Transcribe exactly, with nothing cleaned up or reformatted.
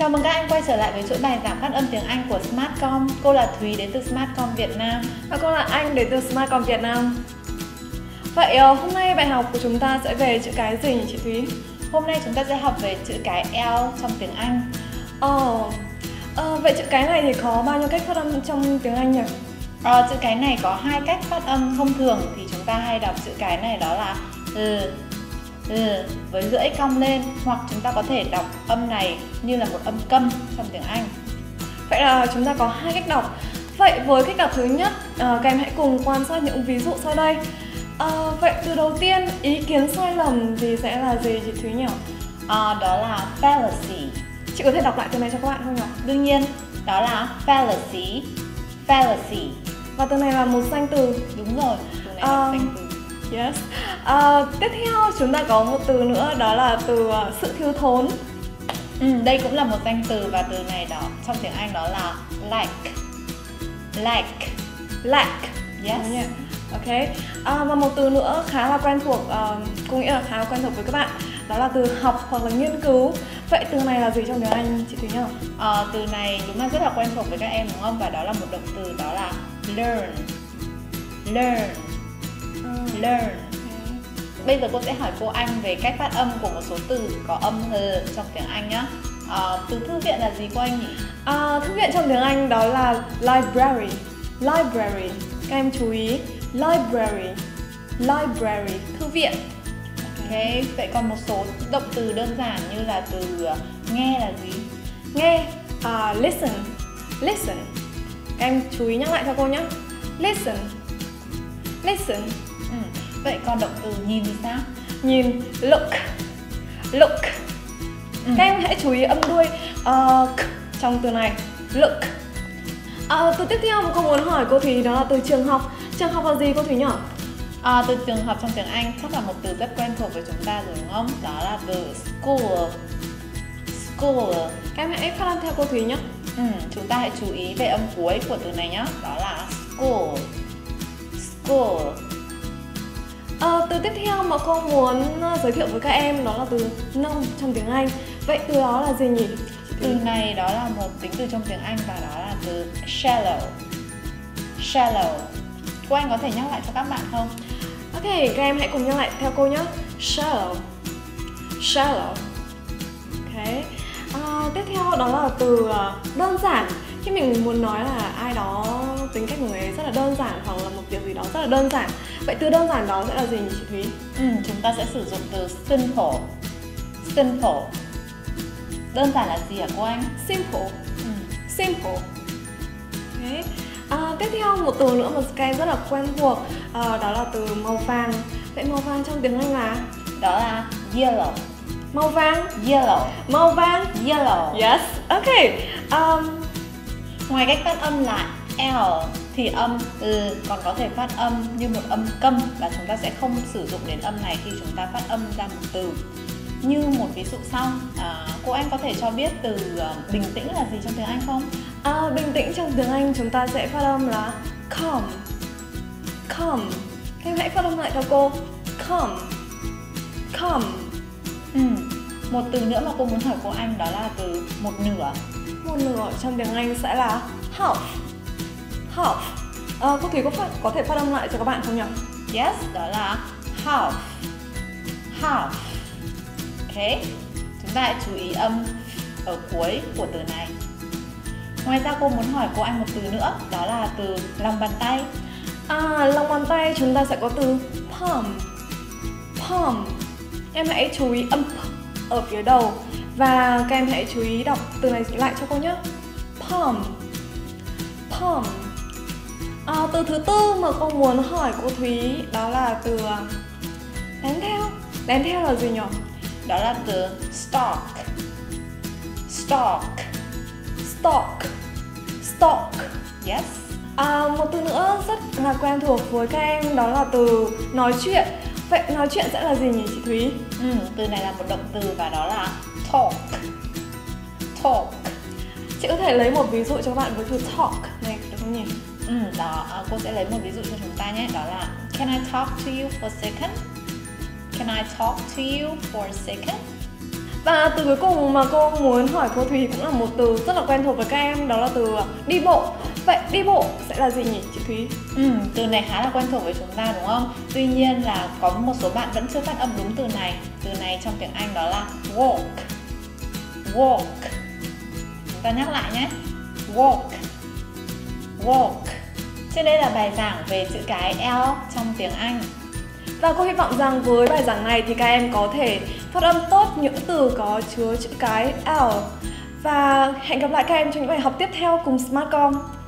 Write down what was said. Chào mừng các em quay trở lại với chuỗi bài giảng phát âm tiếng Anh của Smartcom. Cô là Thúy đến từ Smartcom Việt Nam. Và cô là Anh đến từ Smartcom Việt Nam. Vậy hôm nay bài học của chúng ta sẽ về chữ cái gì nhỉ chị Thúy? Hôm nay chúng ta sẽ học về chữ cái L trong tiếng Anh. Ồ, ờ, vậy chữ cái này thì có bao nhiêu cách phát âm trong tiếng Anh nhỉ? Ờ, chữ cái này có hai cách phát âm thông thường thì chúng ta hay đọc chữ cái này đó là L. Ừ, với lưỡi cong lên, hoặc chúng ta có thể đọc âm này như là một âm câm trong tiếng Anh. Vậy là chúng ta có hai cách đọc. Vậy với cách đọc thứ nhất, à, các em hãy cùng quan sát những ví dụ sau đây. à, Vậy từ đầu tiên, ý kiến sai lầm thì sẽ là gì chị Thúy nhỉ? À, đó là fallacy. Chị có thể đọc lại từ này cho các bạn không nhỉ? Đương nhiên, đó là fallacy. Fallacy. Và từ này là một danh từ. Đúng rồi, từ này à, là danh từ. Yes. Uh, tiếp theo chúng ta có một từ nữa, đó là từ uh, sự thiếu thốn. Ừ, đây cũng là một danh từ và từ này đó trong tiếng Anh đó là lack. Lack. Lack. Yes. Ok. Uh, và một từ nữa khá là quen thuộc, uh, có nghĩa là khá là quen thuộc với các bạn, đó là từ học hoặc là nghiên cứu. Vậy từ này là gì trong tiếng Anh chị Thúy nhỉ? Uh, từ này đúng là rất là quen thuộc với các em đúng không? Và đó là một động từ, đó là learn. Learn. Learn. Okay. Bây giờ cô sẽ hỏi cô Anh về cách phát âm của một số từ có âm H trong tiếng Anh nhé. À, từ thư viện là gì cô Anh nhỉ? À, thư viện trong tiếng Anh đó là library. Library. Các em chú ý, library. Library. Thư viện. Okay. Vậy còn một số động từ đơn giản như là từ nghe là gì? Nghe. À, listen. Listen. Các em chú ý nhắc lại cho cô nhé. Listen. Listen. Ừ. Vậy còn động từ nhìn thì sao? Nhìn, look. Look. Ừ. Các em hãy chú ý âm đuôi uh, k trong từ này, look. uh, Từ tiếp theo mà cô muốn hỏi cô Thúy đó là từ trường học. Trường học là gì cô Thúy nhỉ? Uh, từ trường học trong tiếng Anh chắc là một từ rất quen thuộc với chúng ta rồi đúng không? Đó là từ school. School. Các em hãy phát âm theo cô Thúy nhé. Ừ. Chúng ta hãy chú ý về âm cuối của từ này nhé. Đó là school. School. À, từ tiếp theo mà cô muốn giới thiệu với các em đó là từ nông trong tiếng Anh. Vậy từ đó là gì nhỉ? Từ này đó là một tính từ trong tiếng Anh và đó là từ shallow. Shallow. Cô Anh có thể nhắc lại cho các bạn không? Ok, các em hãy cùng nhắc lại theo cô nhé. Shallow. Shallow. Ok. À, tiếp theo đó là từ đơn giản. Khi mình muốn nói là ai đó, tính cách của người ấy rất là đơn giản hoặc là một điều gì đó rất là đơn giản. Vậy từ đơn giản đó sẽ là gì nhỉ chị Thúy? Ừ, chúng ta sẽ sử dụng từ simple. Simple. Đơn giản là gì hả cô Anh? Simple. Ừ. Simple. Okay. À, tiếp theo một từ nữa một cái rất là quen thuộc, à, đó là từ màu vàng. Vậy màu vàng trong tiếng Anh là? Đó là yellow. Màu vàng? Yellow. Màu vàng? Yellow. Yes. Ok. Um, Ngoài cách phát âm là L thì âm L còn có thể phát âm như một âm câm và chúng ta sẽ không sử dụng đến âm này khi chúng ta phát âm ra một từ. Như một ví dụ sau, à, cô Anh có thể cho biết từ uh, bình tĩnh là gì trong tiếng Anh không? À, bình tĩnh trong tiếng Anh chúng ta sẽ phát âm là calm. Calm. Các em hãy phát âm lại cho cô. Calm. Calm. Ừ. Một từ nữa mà cô muốn hỏi cô Anh đó là từ một nửa. Một nửa trong tiếng Anh sẽ là half. Half. À, cô Thúy có, phát, có thể phát âm lại cho các bạn không nhỉ? Yes, đó là half. Half. Ok. Chúng ta hãy chú ý âm ở cuối của từ này. Ngoài ra cô muốn hỏi cô Anh một từ nữa, đó là từ lòng bàn tay. À, lòng bàn tay chúng ta sẽ có từ palm. Palm. Em hãy chú ý âm p ở phía đầu. Và các em hãy chú ý đọc từ này lại cho cô nhé. Palm. Palm. À, từ thứ tư mà cô muốn hỏi cô Thúy đó là từ đán theo. Đán theo là gì nhỉ? Đó là từ stalk. Stalk. Stalk. Stalk. Yes. À, một từ nữa rất là quen thuộc với các em đó là từ nói chuyện. Vậy nói chuyện sẽ là gì nhỉ chị Thúy? Ừ, từ này là một động từ và đó là talk. Talk. Chị có thể lấy một ví dụ cho các bạn với từ talk này được không nhỉ? Ừ, đó, cô sẽ lấy một ví dụ cho chúng ta nhé. Đó là can I talk to you for a second? Can I talk to you for a second? Và từ cuối cùng mà cô muốn hỏi cô Thùy cũng là một từ rất là quen thuộc với các em, đó là từ đi bộ. Vậy đi bộ sẽ là gì nhỉ chị Thúy? Ừ, từ này khá là quen thuộc với chúng ta đúng không? Tuy nhiên là có một số bạn vẫn chưa phát âm đúng từ này. Từ này trong tiếng Anh đó là walk. Walk. Chúng ta nhắc lại nhé. Walk. Walk. Trên đây là bài giảng về chữ cái L trong tiếng Anh. Và cô hy vọng rằng với bài giảng này thì các em có thể phát âm tốt những từ có chứa chữ cái L. Và hẹn gặp lại các em trong những bài học tiếp theo cùng Smartcom.